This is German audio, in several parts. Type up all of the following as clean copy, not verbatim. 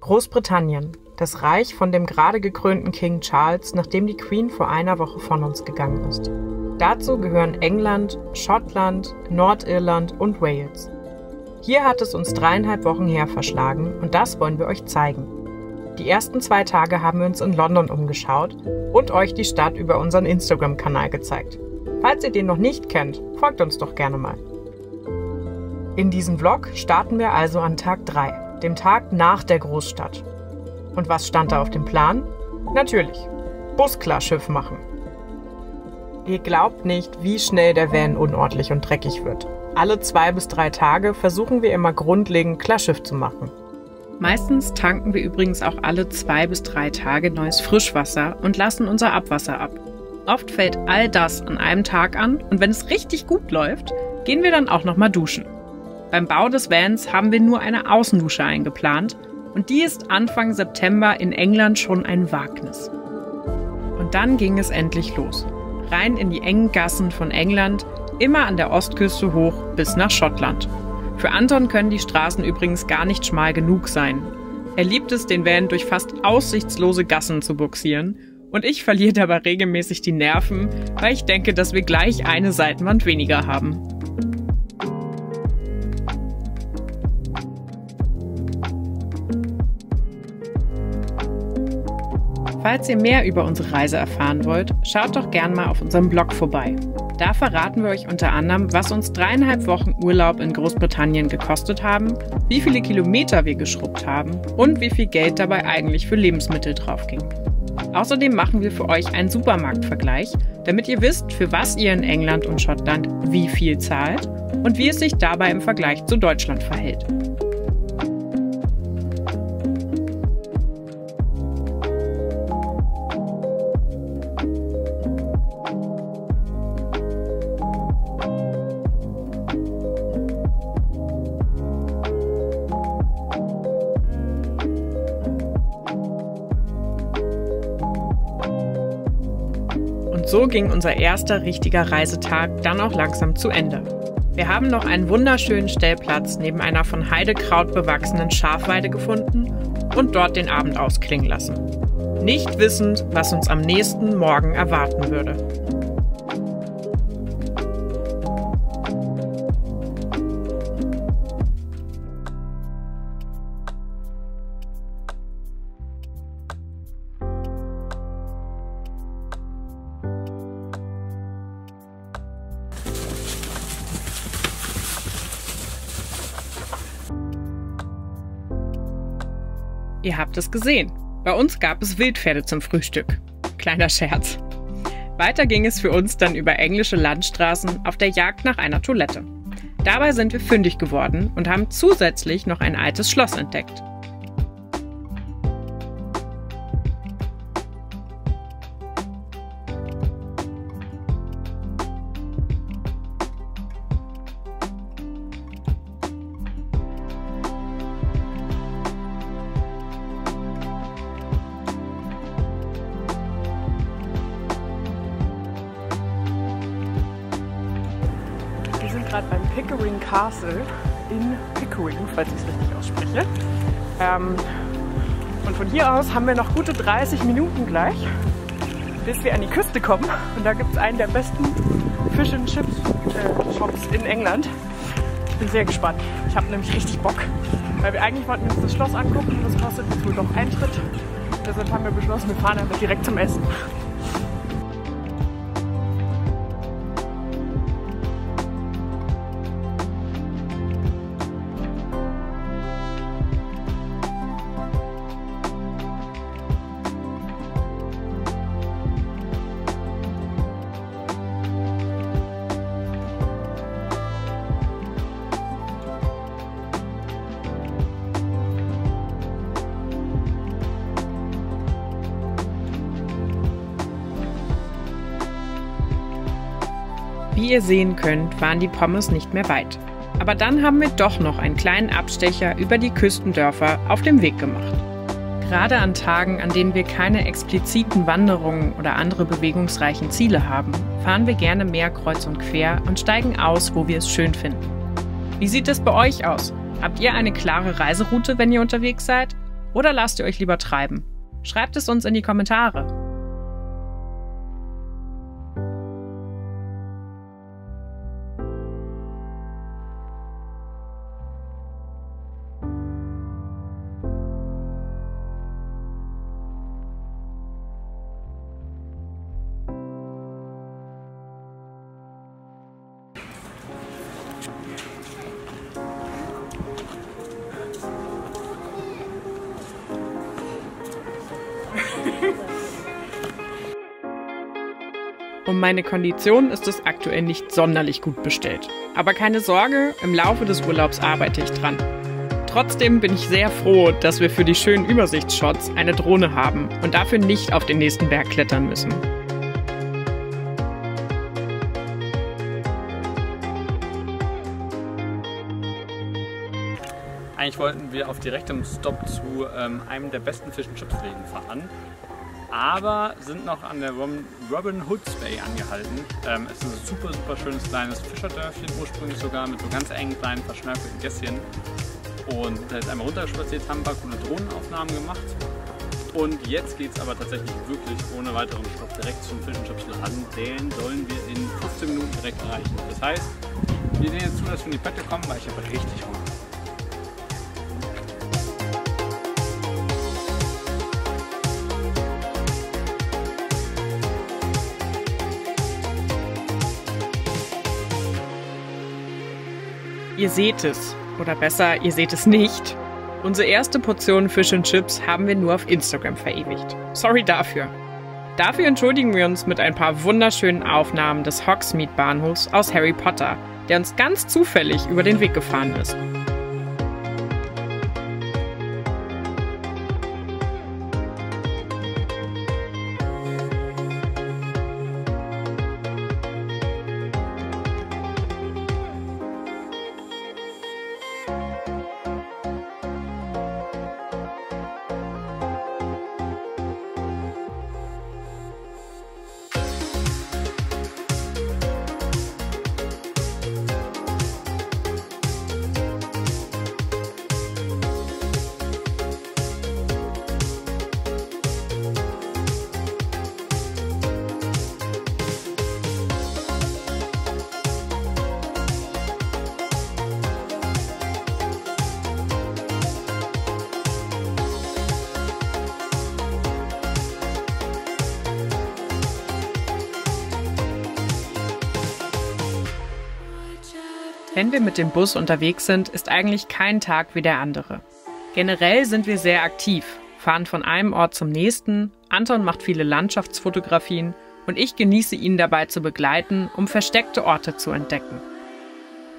Großbritannien, das Reich von dem gerade gekrönten King Charles, nachdem die Queen vor einer Woche von uns gegangen ist. Dazu gehören England, Schottland, Nordirland und Wales. Hier hat es uns 3,5 Wochen her verschlagen und das wollen wir euch zeigen. Die ersten 2 Tage haben wir uns in London umgeschaut und euch die Stadt über unseren Instagram-Kanal gezeigt. Falls ihr den noch nicht kennt, folgt uns doch gerne mal. In diesem Vlog starten wir also an Tag 3, dem Tag nach der Großstadt. Und was stand da auf dem Plan? Natürlich, Busklar-Schiff machen. Ihr glaubt nicht, wie schnell der Van unordentlich und dreckig wird. Alle 2 bis 3 Tage versuchen wir immer grundlegend Klarschiff zu machen. Meistens tanken wir übrigens auch alle 2 bis 3 Tage neues Frischwasser und lassen unser Abwasser ab. Oft fällt all das an einem Tag an und wenn es richtig gut läuft, gehen wir dann auch nochmal duschen. Beim Bau des Vans haben wir nur eine Außendusche eingeplant und die ist Anfang September in England schon ein Wagnis. Und dann ging es endlich los. Rein in die engen Gassen von England, immer an der Ostküste hoch bis nach Schottland. Für Anton können die Straßen übrigens gar nicht schmal genug sein. Er liebt es, den Van durch fast aussichtslose Gassen zu buxieren und ich verliere dabei regelmäßig die Nerven, weil ich denke, dass wir gleich eine Seitenwand weniger haben. Falls ihr mehr über unsere Reise erfahren wollt, schaut doch gern mal auf unserem Blog vorbei. Da verraten wir euch unter anderem, was uns 3,5 Wochen Urlaub in Großbritannien gekostet haben, wie viele Kilometer wir geschrubbt haben und wie viel Geld dabei eigentlich für Lebensmittel draufging. Außerdem machen wir für euch einen Supermarktvergleich, damit ihr wisst, für was ihr in England und Schottland wie viel zahlt und wie es sich dabei im Vergleich zu Deutschland verhält. So ging unser erster richtiger Reisetag dann auch langsam zu Ende. Wir haben noch einen wunderschönen Stellplatz neben einer von Heidekraut bewachsenen Schafweide gefunden und dort den Abend ausklingen lassen. Nicht wissend, was uns am nächsten Morgen erwarten würde. Ihr habt es gesehen. Bei uns gab es Wildpferde zum Frühstück. Kleiner Scherz. Weiter ging es für uns dann über englische Landstraßen auf der Jagd nach einer Toilette. Dabei sind wir fündig geworden und haben zusätzlich noch ein altes Schloss entdeckt. Gerade beim Pickering Castle in Pickering, falls ich es richtig ausspreche. Und von hier aus haben wir noch gute 30 Minuten gleich, bis wir an die Küste kommen. Und da gibt es einen der besten Fish and Chips Shops in England. Ich bin sehr gespannt. Ich habe nämlich richtig Bock, weil wir eigentlich wollten uns das Schloss angucken und das kostet jetzt wohl doch Eintritt. Deshalb haben wir beschlossen, wir fahren einfach direkt zum Essen. Wie ihr sehen könnt, waren die Pommes nicht mehr weit. Aber dann haben wir doch noch einen kleinen Abstecher über die Küstendörfer auf dem Weg gemacht. Gerade an Tagen, an denen wir keine expliziten Wanderungen oder andere bewegungsreichen Ziele haben, fahren wir gerne mehr kreuz und quer und steigen aus, wo wir es schön finden. Wie sieht es bei euch aus? Habt ihr eine klare Reiseroute, wenn ihr unterwegs seid? Oder lasst ihr euch lieber treiben? Schreibt es uns in die Kommentare. Um meine Kondition ist es aktuell nicht sonderlich gut bestellt. Aber keine Sorge, im Laufe des Urlaubs arbeite ich dran. Trotzdem bin ich sehr froh, dass wir für die schönen Übersichtsshots eine Drohne haben und dafür nicht auf den nächsten Berg klettern müssen. Eigentlich wollten wir auf direktem Stop zu einem der besten Fish and Chips-Läden fahren. Aber sind noch an der Robin Hoods Bay angehalten. Es ist ein super, super schönes kleines Fischerdörfchen, ursprünglich sogar mit so ganz engen kleinen verschnörkelten Gässchen. Und da ist einmal runterspaziert, haben ein paar coole Drohnenaufnahmen gemacht. Und jetzt geht es aber tatsächlich wirklich ohne weiteren Stopp direkt zum Fish and Chips Laden. Den sollen wir in 15 Minuten direkt erreichen. Das heißt, wir sehen jetzt zu, dass wir in die Pette kommen, weil ich habe richtig Hunger. Ihr seht es, oder besser, ihr seht es nicht. Unsere erste Portion Fish and Chips haben wir nur auf Instagram verewigt. Sorry dafür. Dafür entschuldigen wir uns mit ein paar wunderschönen Aufnahmen des Hogsmeade-Bahnhofs aus Harry Potter, der uns ganz zufällig über den Weg gefahren ist. Wenn wir mit dem Bus unterwegs sind, ist eigentlich kein Tag wie der andere. Generell sind wir sehr aktiv, fahren von einem Ort zum nächsten, Anton macht viele Landschaftsfotografien und ich genieße ihn dabei zu begleiten, um versteckte Orte zu entdecken.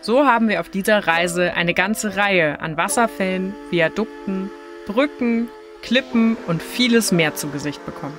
So haben wir auf dieser Reise eine ganze Reihe an Wasserfällen, Viadukten, Brücken, Klippen und vieles mehr zu Gesicht bekommen.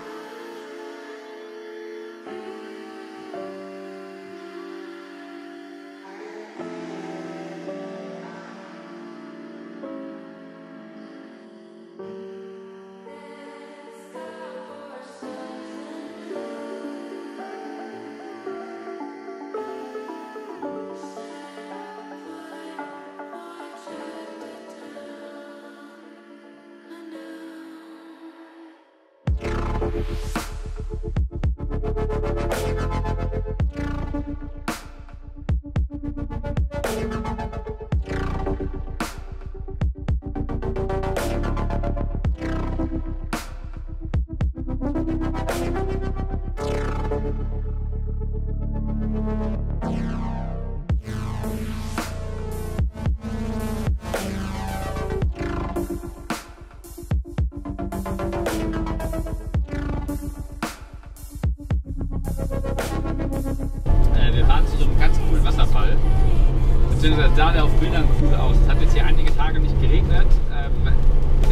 Das sah auf Bildern cool aus. Es hat jetzt hier einige Tage nicht geregnet,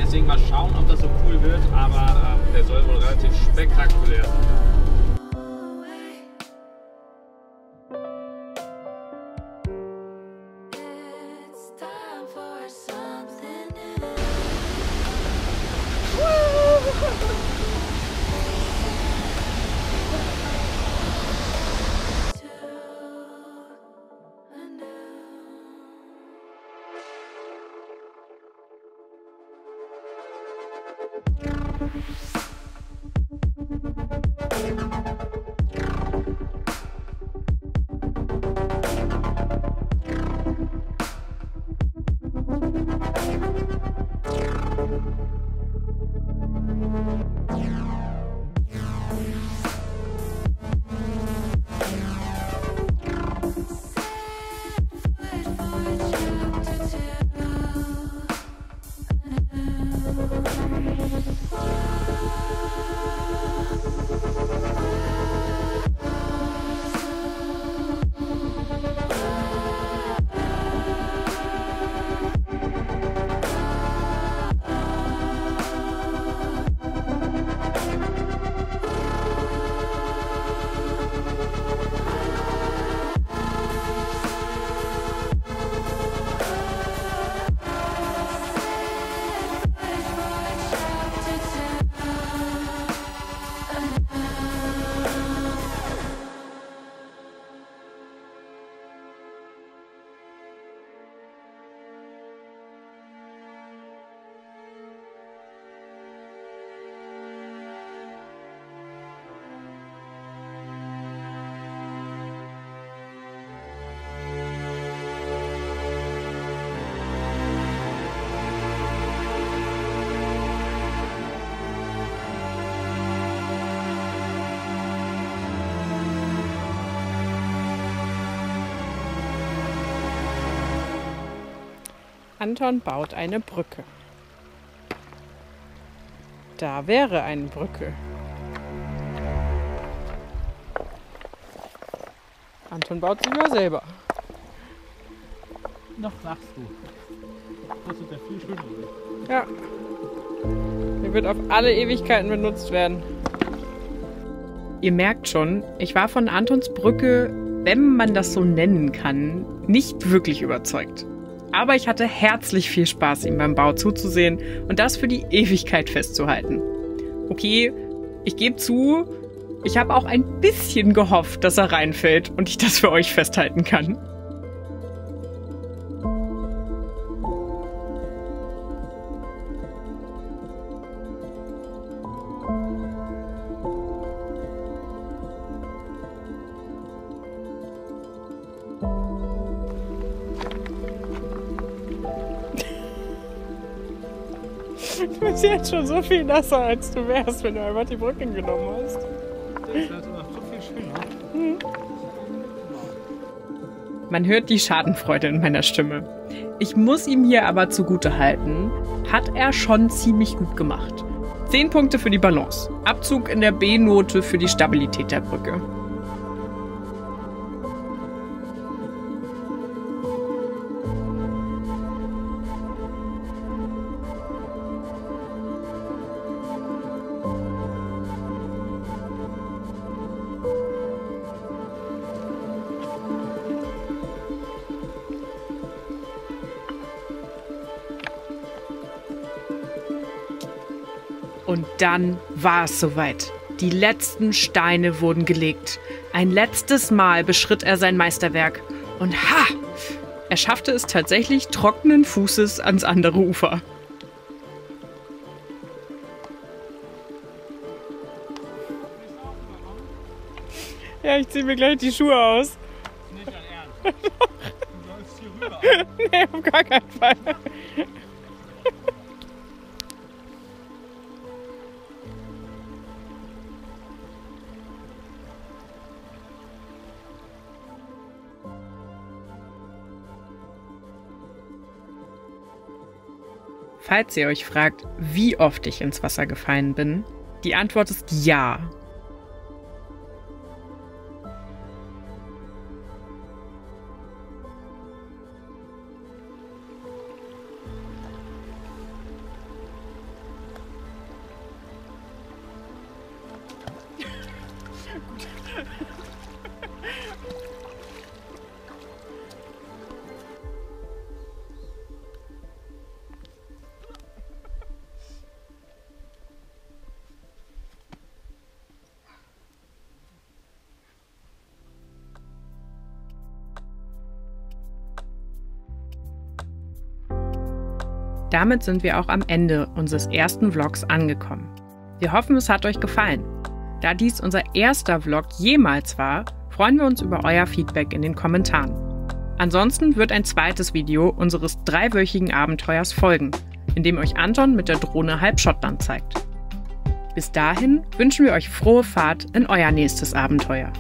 deswegen mal schauen, ob das so cool wird, aber der soll wohl relativ spektakulär sein. Anton baut eine Brücke. Da wäre eine Brücke. Anton baut sie mal selber. Noch lachst du. Das ist ja viel schöner. Ja. Der wird auf alle Ewigkeiten benutzt werden. Ihr merkt schon, ich war von Antons Brücke, wenn man das so nennen kann, nicht wirklich überzeugt. Aber ich hatte herzlich viel Spaß, ihm beim Bau zuzusehen und das für die Ewigkeit festzuhalten. Okay, ich gebe zu, ich habe auch ein bisschen gehofft, dass er reinfällt und ich das für euch festhalten kann. Du bist jetzt schon so viel nasser, als du wärst, wenn du einfach die Brücke genommen hast. Das wird noch so viel schöner. Man hört die Schadenfreude in meiner Stimme. Ich muss ihm hier aber zugutehalten, hat er schon ziemlich gut gemacht. 10 Punkte für die Balance. Abzug in der B-Note für die Stabilität der Brücke. Und dann war es soweit. Die letzten Steine wurden gelegt. Ein letztes Mal beschritt er sein Meisterwerk. Und ha! Er schaffte es tatsächlich trockenen Fußes ans andere Ufer. Ja, ich ziehe mir gleich die Schuhe aus. Nicht dein Ernst. Du läufst hier rüber. Nee, auf gar keinen Fall. Falls ihr euch fragt, wie oft ich ins Wasser gefallen bin, die Antwort ist ja. Damit sind wir auch am Ende unseres ersten Vlogs angekommen. Wir hoffen, es hat euch gefallen. Da dies unser erster Vlog jemals war, freuen wir uns über euer Feedback in den Kommentaren. Ansonsten wird ein zweites Video unseres dreiwöchigen Abenteuers folgen, in dem euch Anton mit der Drohne halb Schottland zeigt. Bis dahin wünschen wir euch frohe Fahrt in euer nächstes Abenteuer.